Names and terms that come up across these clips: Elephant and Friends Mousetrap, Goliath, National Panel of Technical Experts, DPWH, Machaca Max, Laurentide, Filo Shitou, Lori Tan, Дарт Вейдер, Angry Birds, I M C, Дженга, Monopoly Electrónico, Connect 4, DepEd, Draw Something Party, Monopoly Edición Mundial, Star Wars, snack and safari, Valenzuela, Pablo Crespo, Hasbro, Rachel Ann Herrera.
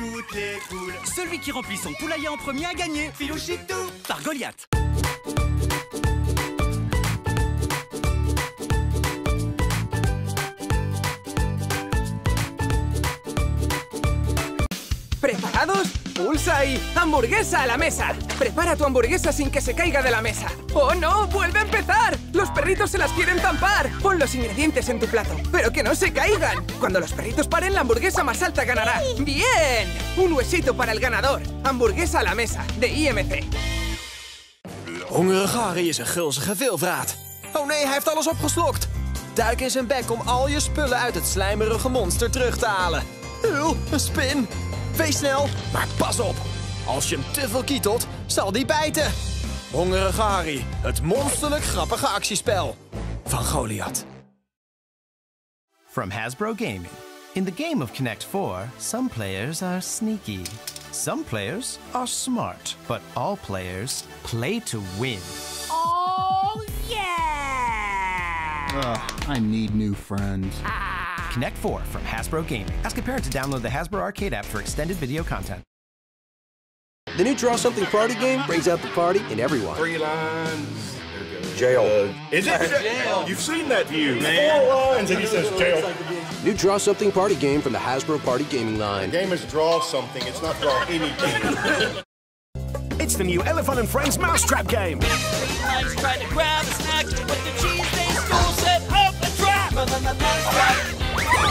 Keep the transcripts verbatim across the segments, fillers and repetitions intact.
toutes les poules. Celui qui remplit son poulailler en premier a gagné. Filo Shitou par Goliath. ¿Preparados? ¡Pulsa y hamburguesa a la mesa! Prepara tu hamburguesa sin que se caiga de la mesa. ¡Oh no! ¡Vuelve a empezar! ¡Los perritos se las quieren tampar! Pon los ingredientes en tu plato, pero que no se caigan. Cuando los perritos paren, la hamburguesa más alta ganará. ¡Bien! Un huesito para el ganador. Hamburguesa a la mesa, de I M C. Hongerige Harry is een gulzige veelvraat. Oh nee, hij heeft alles opgeslokt. Duik in zijn bek om al je spullen uit het slijmerige monster terug te halen. Hul, een spin! Wees snel, maar pas op. Als je hem te veel kietelt, zal die bijten. Hongerige Harry, het monsterlijk grappige actiespel van Goliath. From Hasbro Gaming. In the game of Connect four, some players are sneaky. Some players are smart. But all players play to win. Oh, yeah! Ugh, I need new friends. Ah. Connect four from Hasbro Gaming. Ask a parent to download the Hasbro Arcade app for extended video content. The new Draw Something Party game brings out the party in everyone. Three lines. Jail. Uh, is it? Jail. You've seen that view, man. Four lines and he says jail. New Draw Something Party game from the Hasbro Party Gaming line. The game is Draw Something. It's not Draw Anything. It's the new Elephant and Friends Mousetrap game. I just tried to grab a snack, but the cheese day school set up a trap. Mousetrap.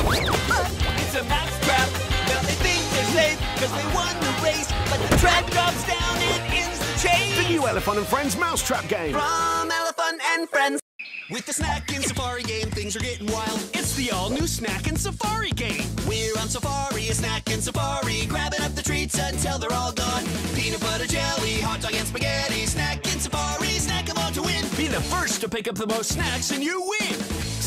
It's a mousetrap. Well, they think they're safe because they won the race, but the trap drops down and ends the chase. The new Elephant and Friends Mousetrap game. From Elephant and Friends. With the Snack and Safari game, things are getting wild. It's the all-new Snack and Safari game. We're on safari, a Snack and Safari, grabbing up the treats until they're all gone. Peanut butter jelly, hot dog and spaghetti, Snack and Safari, snack them all to win. Be the first to pick up the most snacks and you win.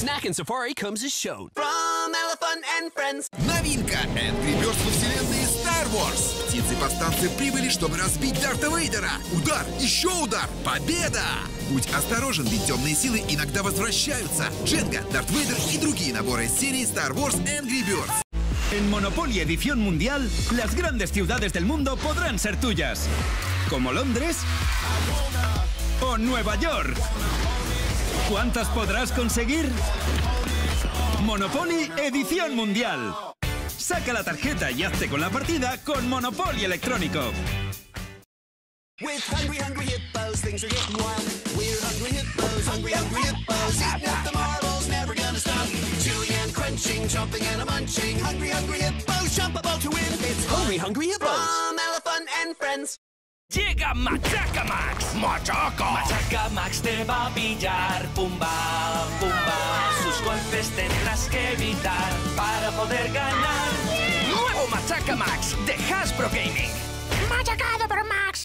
Snack and Safari comes as shown. From Elephant and Friends. Новинка Angry Birds во вселенной Star Wars. Птицы-повстанцы прибыли, чтобы разбить Дарта Вейдера. Удар, еще удар, победа! Будь осторожен, ведь темные силы иногда возвращаются. Дженга, Дарт Вейдер и другие наборы из серии Star Wars Angry Birds. En Monopoly Edición Mundial, las grandes ciudades del mundo podrán ser tuyas. Como Londres o Nueva York. ¿Cuántas podrás conseguir? Monopoly Edición Mundial. Saca la tarjeta y hazte con la partida con Monopoly Electrónico. With hungry, hungry hippos, things are getting wild. We're hungry hippos, hungry, hungry hippos, eating up the marbles, never gonna stop. Chewing and crunching, chomping and a munching. Hungry, hungry hippos, jump about to win. It's hungry, hungry hippos from Elephant and Friends. Llega Machaca Max. Machaca. Machaca Max te va a pillar. Pumba, pumba. Sus golpes tendrás que evitar para poder ganar. Nuevo Machaca Max de Hasbro Gaming. Machacado por Max.